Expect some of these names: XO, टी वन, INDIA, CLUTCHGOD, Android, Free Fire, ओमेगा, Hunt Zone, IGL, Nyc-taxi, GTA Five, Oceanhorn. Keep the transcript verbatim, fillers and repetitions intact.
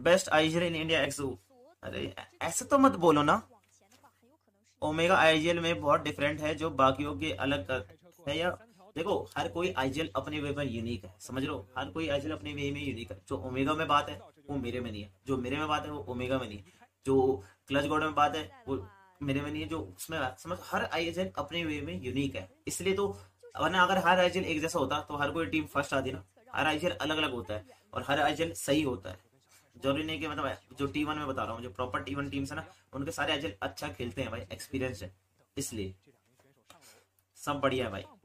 Best IGL in India एक्सो। अरे ऐसे तो मत बोलो ना, ओमेगा आईजीएल में बहुत डिफरेंट है जो बाकियों के अलग है। या देखो हर कोई आईजीएल अपने वे में यूनिक है, समझ लो हर कोई आईजीएल अपने वे में यूनिक है। जो ओमेगा में बात है वो मेरे में नहीं है, जो मेरे में बात है वो ओमेगा में नहीं है, जो क्लच गॉड में बात है वो मेरे में नहीं है, जो उसमें समझ हर आईजीएल अपने वे में यूनिक है। इसलिए तो वरना अगर हर आईजीएल एक जैसा होता तो हर कोई टीम फर्स्ट आती ना। हर आईजीएल अलग अलग होता है और हर आईजीएल सही होता है, जरूरी नहीं कि मतलब जो टी वन में बता रहा हूँ जो प्रॉपर टी वन टीम्स है ना उनके सारे आईजीएल अच्छा खेलते हैं भाई, एक्सपीरियंस है, इसलिए सब बढ़िया है भाई।